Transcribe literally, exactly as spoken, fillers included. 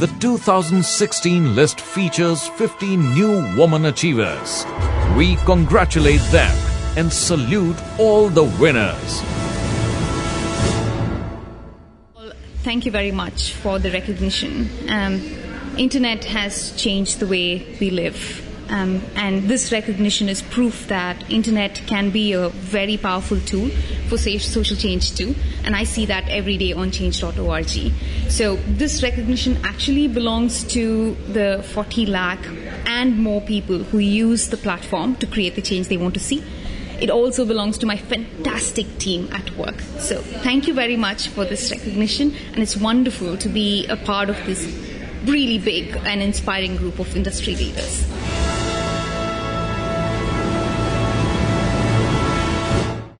The two thousand sixteen list features fifteen new woman achievers. We congratulate them and salute all the winners. Thank you very much for the recognition. Um, Internet has changed the way we live. Um, and this recognition is proof that Internet can be a very powerful tool for social change too. And I see that every day on change dot org. So this recognition actually belongs to the forty lakh and more people who use the platform to create the change they want to see. It also belongs to my fantastic team at work. So thank you very much for this recognition. And it's wonderful to be a part of this really big and inspiring group of industry leaders.